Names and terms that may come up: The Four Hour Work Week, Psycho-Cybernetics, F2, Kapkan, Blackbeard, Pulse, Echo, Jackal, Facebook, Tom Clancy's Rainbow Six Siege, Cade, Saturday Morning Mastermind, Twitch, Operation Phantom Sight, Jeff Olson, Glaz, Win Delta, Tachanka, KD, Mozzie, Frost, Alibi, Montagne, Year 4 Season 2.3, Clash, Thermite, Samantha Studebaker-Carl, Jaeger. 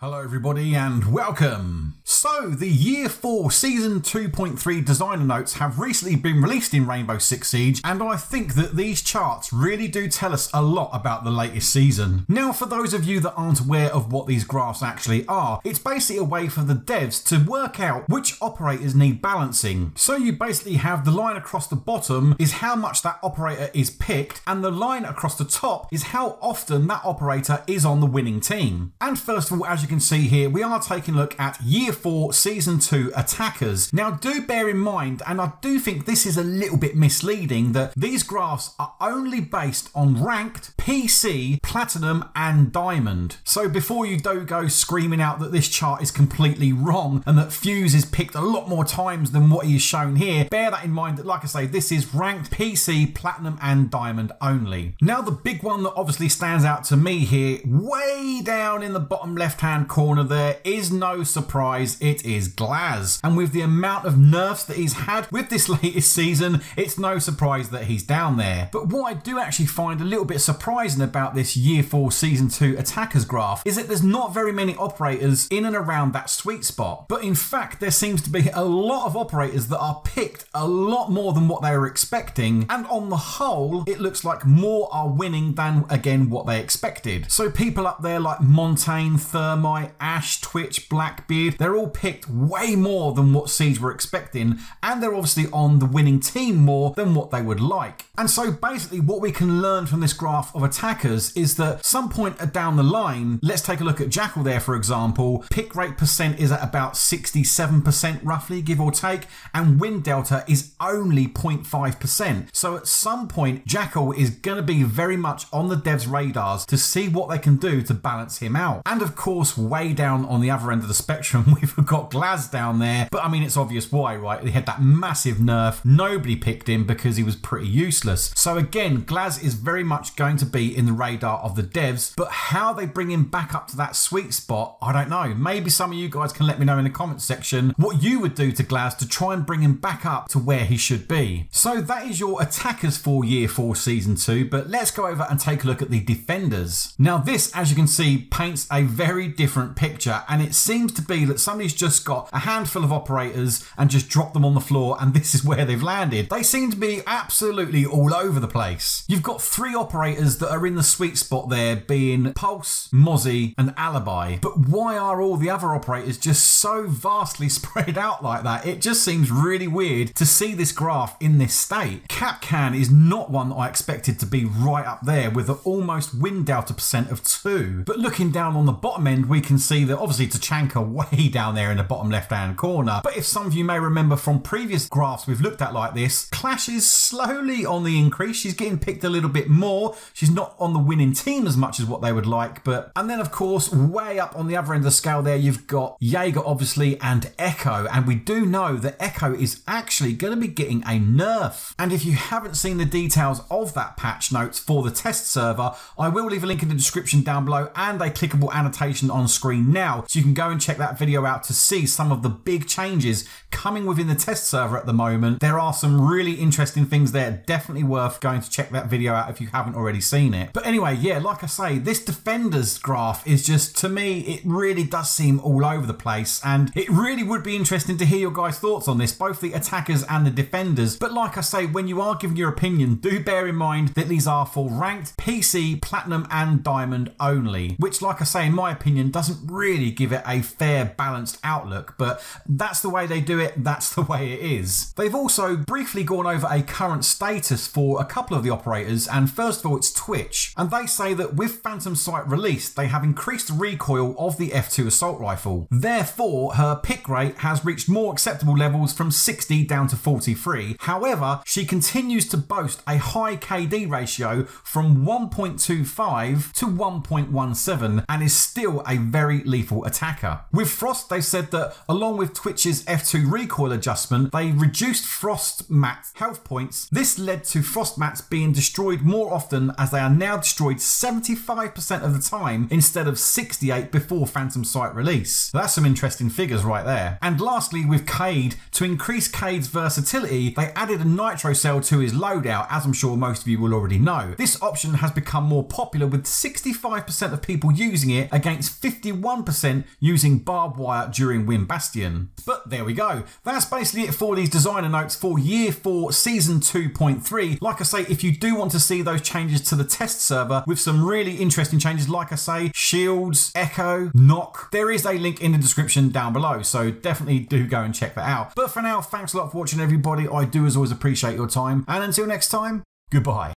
Hello everybody and welcome! So the Year 4 Season 2.3 designer notes have recently been released in Rainbow Six Siege, and I think that these charts really do tell us a lot about the latest season. Now for those of you that aren't aware of what these graphs actually are, it's basically a way for the devs to work out which operators need balancing. So you basically have the line across the bottom is how much that operator is picked, and the line across the top is how often that operator is on the winning team. And first of all, as you can see here, we are taking a look at Year 4 Season 2 attackers. Now do bear in mind, and I do think this is a little bit misleading, that these graphs are only based on ranked, PC, platinum and diamond. So before you do go screaming out that this chart is completely wrong and that Fuse is picked a lot more times than what he is shown here, bear that in mind that, like I say, this is ranked, PC, platinum and diamond only. Now the big one that obviously stands out to me here, way down in the bottom left hand corner, there is no surprise, it is Glaz, and with the amount of nerfs that he's had with this latest season, it's no surprise that he's down there. But what I do actually find a little bit surprising about this Year 4 Season 2 attackers graph is that there's not very many operators in and around that sweet spot, but in fact there seems to be a lot of operators that are picked a lot more than what they were expecting, and on the whole it looks like more are winning than, again, what they expected. So people up there like Montagne, Thermite, Ash, Twitch, Blackbeard, they're all picked way more than what Siege were expecting, and they're obviously on the winning team more than what they would like. And so basically what we can learn from this graph of attackers is that some point down the line, let's take a look at Jackal there for example, pick rate percent is at about 67% roughly, give or take, and win delta is only 0.5%. So at some point Jackal is going to be very much on the devs' radars to see what they can do to balance him out. And of course, way down on the other end of the spectrum, we've got Glaz down there, but I mean it's obvious why, right? He had that massive nerf, nobody picked him because he was pretty useless. So again, Glaz is very much going to be in the radar of the devs, but how they bring him back up to that sweet spot, I don't know. Maybe some of you guys can let me know in the comments section what you would do to Glaz to try and bring him back up to where he should be. So that is your attackers for Year 4 Season 2, but let's go over and take a look at the defenders. Now this, as you can see, paints a very different picture, and it seems to be that somebody's just got a handful of operators and just dropped them on the floor, and this is where they've landed. They seem to be absolutely all over the place. You've got three operators that are in the sweet spot there, being Pulse, Mozzie and Alibi, but why are all the other operators just so vastly spread out like that? It just seems really weird to see this graph in this state. Kapkan is not one that I expected to be right up there with an almost win delta percent of 2, but looking down on the bottom end, we can see that obviously Tachanka way down there in the bottom left hand corner. But if some of you may remember from previous graphs we've looked at like this, Clash is slowly on the increase, she's getting picked a little bit more, she's not on the winning team as much as what they would like. But and then of course way up on the other end of the scale there, you've got Jaeger obviously and Echo, and we do know that Echo is actually going to be getting a nerf, and if you haven't seen the details of that patch notes for the test server, I will leave a link in the description down below and a clickable annotation on screen now, so you can go and check that video out to see some of the big changes coming within the test server at the moment. There are some really interesting things there, definitely worth going to check that video out if you haven't already seen it. But anyway, yeah, like I say, this defenders graph is just, to me, it really does seem all over the place, and it really would be interesting to hear your guys' thoughts on this, both the attackers and the defenders. But like I say, when you are giving your opinion, do bear in mind that these are for ranked, PC, platinum and diamond only, which, like I say, in my opinion, doesn't really give it a fair, balanced outlook, but that's the way they do it, that's the way it is. They've also briefly gone over a current status for a couple of the operators, and first of all it's Twitch, and they say that with Phantom Sight released, they have increased the recoil of the F2 assault rifle, therefore her pick rate has reached more acceptable levels from 60 down to 43, however she continues to boast a high KD ratio from 1.25 to 1.17 and is still a very lethal attacker. With Frost, they they said that along with Twitch's F2 recoil adjustment, they reduced Frost mats health points. This led to Frost mats being destroyed more often, as they are now destroyed 75% of the time instead of 68 before Phantom Sight release. That's some interesting figures right there. And lastly, with Cade, to increase Cade's versatility, they added a nitro cell to his loadout, as I'm sure most of you will already know. This option has become more popular, with 65% of people using it against 51% using barbed wire during Win Bastion. But there we go. That's basically it for these designer notes for Year 4 Season 2.3. Like I say, if you do want to see those changes to the test server with some really interesting changes, like I say, shields, echo, knock, there is a link in the description down below, so definitely do go and check that out. But for now, thanks a lot for watching, everybody. I do, as always, appreciate your time, and until next time, goodbye.